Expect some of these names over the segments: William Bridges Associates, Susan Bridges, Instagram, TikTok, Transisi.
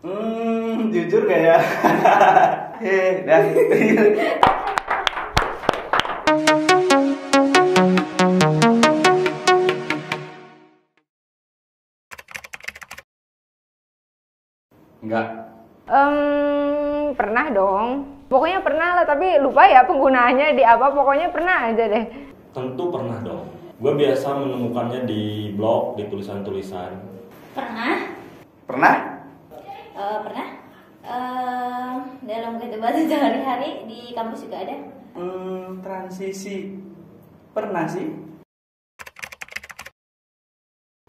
Jujur gak ya? Heh, dah. Enggak. Pernah dong. Pokoknya pernah lah, tapi lupa ya penggunaannya di apa, pokoknya pernah aja deh. Tentu pernah dong. Gue biasa menemukannya di blog, di tulisan-tulisan. Pernah? Pernah. Dalam kehidupan sehari-hari di kampus juga ada. Transisi. Pernah sih.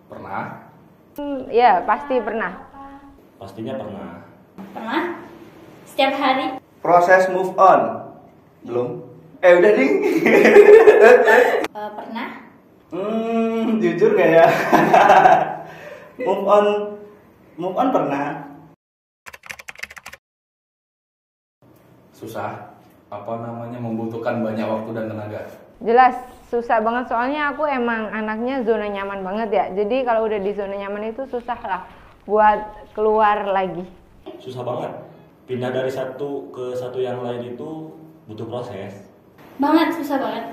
Pernah? Ya, pasti pernah. Pastinya pernah. Pernah? Setiap hari? Proses move on? Belum. Udah ding. Pernah? Jujur gak ya? Move on pernah. Susah. Apa namanya, membutuhkan banyak waktu dan tenaga. Jelas, susah banget. Soalnya aku emang anaknya zona nyaman banget ya. Jadi kalau udah di zona nyaman itu susah lah buat keluar lagi. Susah banget. Pindah dari satu ke satu yang lain itu butuh proses banget, susah banget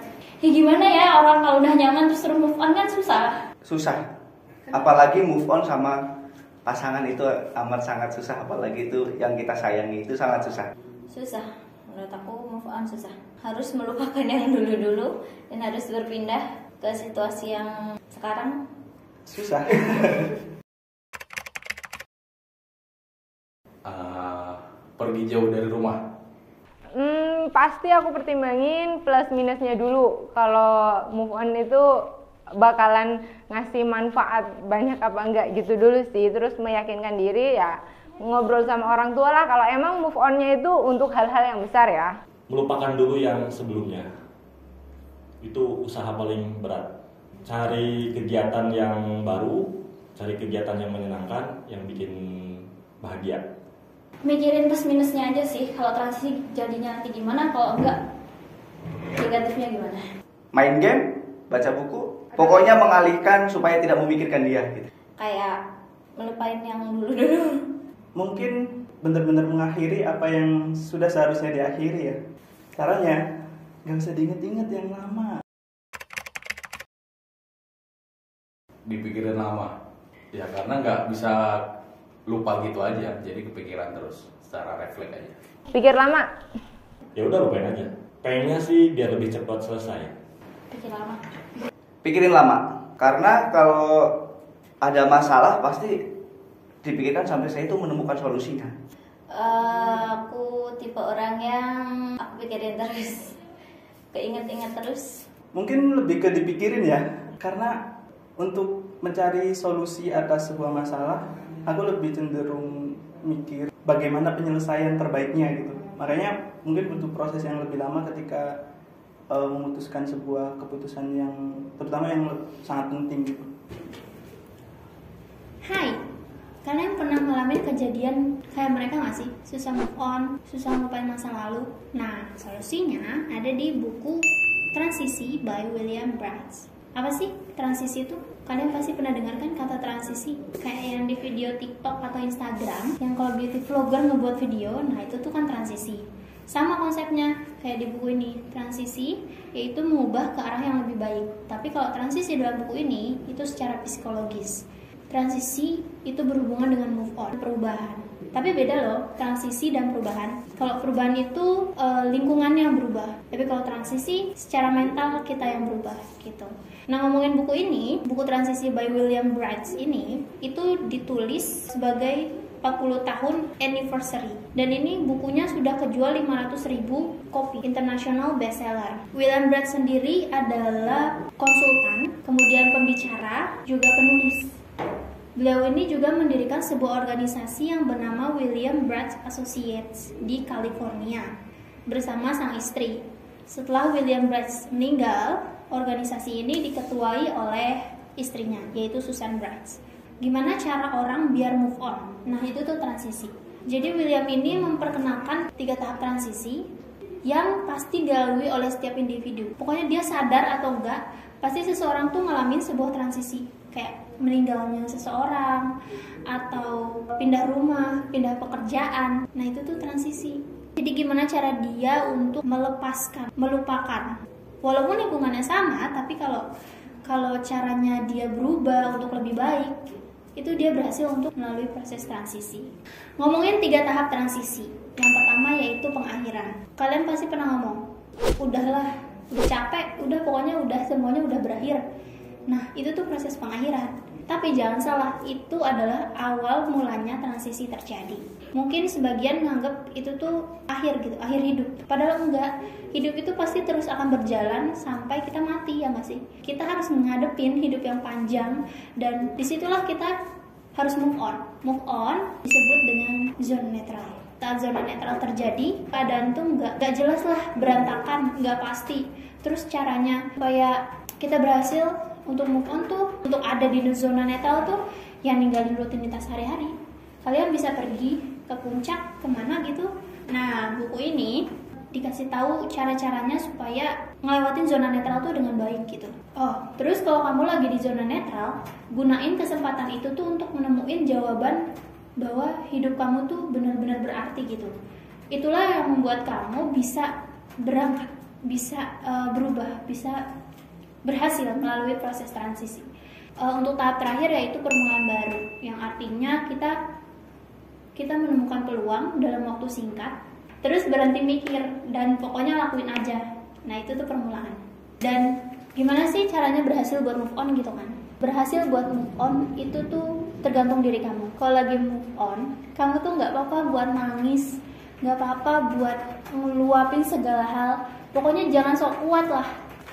ya. Gimana ya, orang kalau udah nyaman terus move on kan susah, apalagi move on sama pasangan itu amat sangat susah, apalagi itu yang kita sayangi itu sangat susah. Menurut aku move on susah, harus melupakan yang dulu-dulu dan harus berpindah ke situasi yang sekarang susah. Pergi jauh dari rumah. Pasti aku pertimbangin plus minusnya dulu. Kalau move on itu bakalan ngasih manfaat banyak apa enggak gitu dulu sih. Terus meyakinkan diri ya, ngobrol sama orang tua lah kalau emang move onnya itu untuk hal-hal yang besar ya. Melupakan dulu yang sebelumnya. Itu usaha paling berat. Cari kegiatan yang baru, cari kegiatan yang menyenangkan, yang bikin bahagia. Mikirin plus minusnya aja sih, kalau transisi jadinya nanti gimana, kalau enggak negatifnya gimana. Main game, baca buku, pokoknya mengalihkan supaya tidak memikirkan dia gitu. Kayak melupain yang dulu-dulu. Mungkin bener-bener mengakhiri apa yang sudah seharusnya diakhiri ya. Caranya, gak usah diinget-inget yang lama. Dipikirin lama, ya karena gak bisa lupa gitu aja, jadi kepikiran terus, secara refleks aja. Pikir lama? Ya udah lupain aja. Pengennya sih biar lebih cepat selesai. Pikirin lama, karena kalau ada masalah pasti dipikirkan sampai saya itu menemukan solusinya. Aku tipe orang yang aku pikirin terus, keinget-inget terus. Mungkin lebih ke dipikirin ya, karena untuk mencari solusi atas sebuah masalah, aku lebih cenderung mikir bagaimana penyelesaian terbaiknya gitu. Makanya mungkin butuh proses yang lebih lama ketika memutuskan sebuah keputusan yang terutama yang sangat penting gitu. Hai, kalian pernah ngalamin kejadian kayak mereka gak sih? Susah move on, susah melupain masa lalu. Nah, solusinya ada di buku Transisi by William Bridges. Apa sih transisi itu? Kalian pasti pernah dengar kan kata transisi, kayak yang di video TikTok atau Instagram yang kalau beauty vlogger ngebuat video, nah itu tuh kan transisi. Sama konsepnya kayak di buku ini, transisi yaitu mengubah ke arah yang lebih baik. Tapi kalau transisi dalam buku ini itu secara psikologis. Transisi itu berhubungan dengan move on, perubahan. Tapi beda loh, transisi dan perubahan. Kalau perubahan itu lingkungan yang berubah. Tapi kalau transisi, secara mental kita yang berubah gitu. Nah, ngomongin buku ini, buku Transisi by William Bridges ini, itu ditulis sebagai 40 tahun anniversary. Dan ini bukunya sudah kejual 500.000 kopi, international bestseller. William Bridges sendiri adalah konsultan, kemudian pembicara, juga penulis. Beliau ini juga mendirikan sebuah organisasi yang bernama William Bridges Associates di California bersama sang istri. Setelah William Bridges meninggal, organisasi ini diketuai oleh istrinya, yaitu Susan Bridges. Gimana cara orang biar move on? Nah, itu tuh transisi. Jadi William ini memperkenalkan 3 tahap transisi yang pasti dilalui oleh setiap individu. Pokoknya dia sadar atau enggak, pasti seseorang tuh ngalamin sebuah transisi. Kayak meninggalnya seseorang, atau pindah rumah, pindah pekerjaan. Nah, itu tuh transisi. Jadi gimana cara dia untuk melepaskan, melupakan. Walaupun lingkungannya sama, tapi kalau caranya dia berubah untuk lebih baik, itu dia berhasil untuk melalui proses transisi. Ngomongin 3 tahap transisi. Yang pertama yaitu pengakhiran. Kalian pasti pernah ngomong, udahlah, udah capek, udah pokoknya udah semuanya udah berakhir. Nah, itu tuh proses pengakhiran. Tapi jangan salah, itu adalah awal mulanya transisi terjadi. Mungkin sebagian nganggep itu tuh akhir gitu, akhir hidup. Padahal enggak, hidup itu pasti terus akan berjalan sampai kita mati, ya nggak sih? Kita harus menghadepin hidup yang panjang, dan disitulah kita harus move on. Move on disebut dengan zona netral. Saat zona netral terjadi, keadaan tuh nggak jelas lah, berantakan, nggak pasti. Terus caranya supaya kita berhasil untuk move on tuh, untuk ada di zona netral tuh, yang ninggalin rutinitas hari-hari. Kalian bisa pergi ke puncak, kemana gitu. Nah, buku ini dikasih tahu cara-caranya supaya ngelewatin zona netral tuh dengan baik gitu. Oh, terus kalau kamu lagi di zona netral, gunain kesempatan itu tuh untuk menemuin jawaban bahwa hidup kamu tuh benar-benar berarti gitu. Itulah yang membuat kamu bisa berangkat, bisa berubah, bisa berhasil melalui proses transisi. Untuk tahap terakhir yaitu permulaan baru, yang artinya kita menemukan peluang dalam waktu singkat, terus berhenti mikir dan pokoknya lakuin aja. Nah, itu tuh permulaan. Dan gimana sih caranya berhasil buat move on gitu kan? Berhasil buat move on itu tuh tergantung diri kamu. Kalau lagi move on, kamu tuh nggak apa-apa buat nangis, nggak apa-apa buat ngeluapin segala hal. Pokoknya jangan sok kuat lah.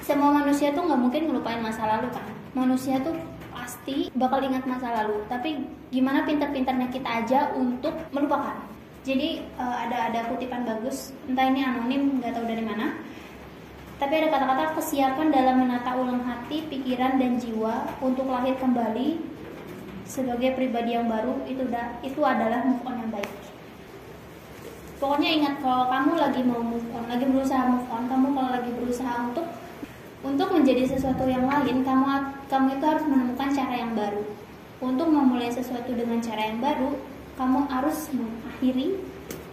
Semua manusia tuh nggak mungkin ngelupain masa lalu kan. Manusia tuh pasti bakal ingat masa lalu. Tapi gimana pintar-pintarnya kita aja untuk melupakan. Jadi ada kutipan bagus, entah ini anonim, nggak tahu dari mana. Tapi ada kata-kata, kesiapan dalam menata ulang hati, pikiran, dan jiwa untuk lahir kembali sebagai pribadi yang baru, itu adalah move on yang baik. Pokoknya ingat, kalau kamu lagi mau move on, lagi berusaha move on, kamu kalau lagi berusaha untuk menjadi sesuatu yang lain, kamu itu harus menemukan cara yang baru. Untuk memulai sesuatu dengan cara yang baru, kamu harus mengakhiri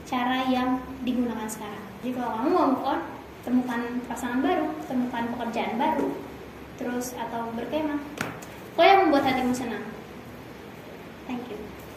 cara yang digunakan sekarang. Jadi kalau kamu mau move on, temukan pasangan baru, temukan pekerjaan baru, terus atau berkemah. Kau yang membuat hatimu senang. Thank you.